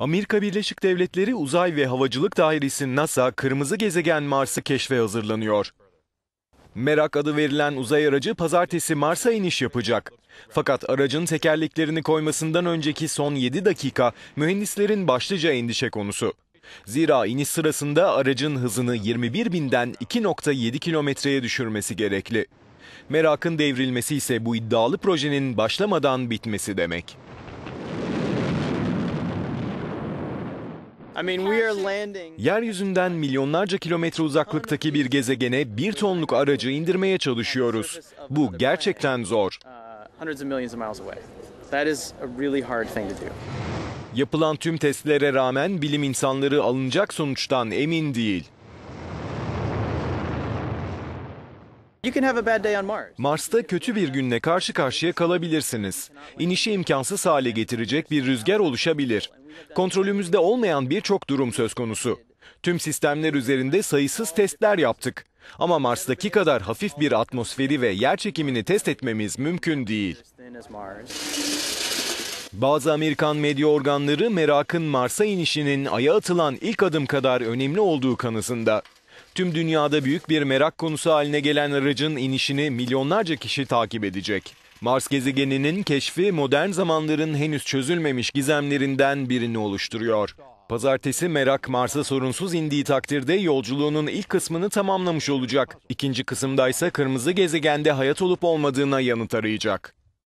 Amerika Birleşik Devletleri Uzay ve Havacılık Dairesi NASA, kırmızı gezegen Mars'ı keşfe hazırlanıyor. Merak adı verilen uzay aracı pazartesi Mars'a iniş yapacak. Fakat aracın tekerleklerini koymasından önceki son 7 dakika mühendislerin başlıca endişe konusu. Zira iniş sırasında aracın hızını 21.000'den 2.7 kilometreye düşürmesi gerekli. Merak'ın devrilmesi ise bu iddialı projenin başlamadan bitmesi demek. Yeryüzünden milyonlarca kilometre uzaklıktaki bir gezegene 1 tonluk aracı indirmeye çalışıyoruz. Bu gerçekten zor. Yapılan tüm testlere rağmen bilim insanları alınacak sonuçtan emin değil. Mars'ta kötü bir günle karşı karşıya kalabilirsiniz. İnişi imkansız hale getirecek bir rüzgar oluşabilir. Kontrolümüzde olmayan birçok durum söz konusu. Tüm sistemler üzerinde sayısız testler yaptık. Ama Mars'taki kadar hafif bir atmosferi ve yer çekimini test etmemiz mümkün değil. Bazı Amerikan medya organları Merak'ın Mars'a inişinin Ay'a atılan ilk adım kadar önemli olduğu kanısında. Tüm dünyada büyük bir merak konusu haline gelen aracın inişini milyonlarca kişi takip edecek. Mars gezegeninin keşfi modern zamanların henüz çözülmemiş gizemlerinden birini oluşturuyor. Pazartesi Merak Mars'a sorunsuz indiği takdirde yolculuğunun ilk kısmını tamamlamış olacak. İkinci kısımda ise kırmızı gezegende hayat olup olmadığına yanıt arayacak.